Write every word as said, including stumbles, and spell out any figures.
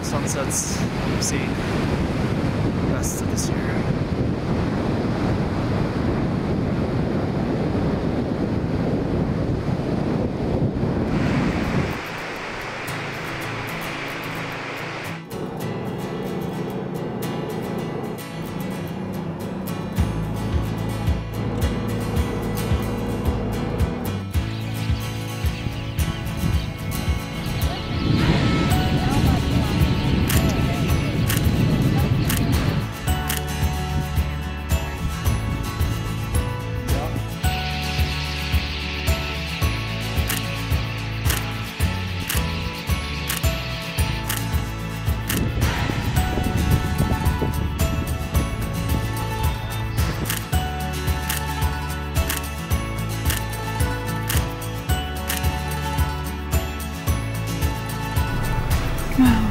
the sunsets we'll see the rest of this year. Wow.